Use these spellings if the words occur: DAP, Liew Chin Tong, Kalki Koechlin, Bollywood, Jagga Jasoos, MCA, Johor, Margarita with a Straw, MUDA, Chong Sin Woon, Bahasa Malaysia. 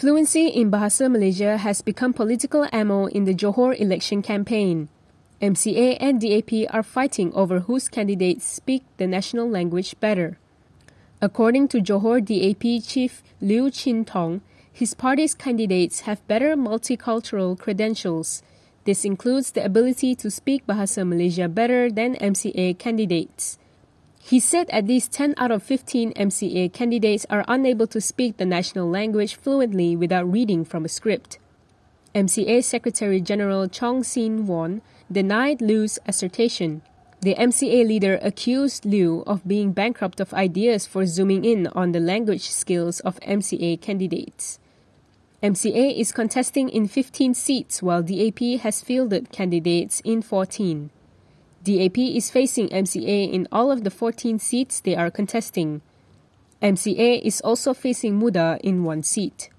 Fluency in Bahasa Malaysia has become political ammo in the Johor election campaign. MCA and DAP are fighting over whose candidates speak the national language better. According to Johor DAP chief Liew Chin Tong, his party's candidates have better multicultural credentials. This includes the ability to speak Bahasa Malaysia better than MCA candidates. He said at least 10 out of 15 MCA candidates are unable to speak the national language fluently without reading from a script. MCA Secretary General Chong Sin Woon denied Liew's assertion. The MCA leader accused Liew of being bankrupt of ideas for zooming in on the language skills of MCA candidates. MCA is contesting in 15 seats while DAP has fielded candidates in 14. DAP is facing MCA in all of the 14 seats they are contesting. MCA is also facing MUDA in one seat.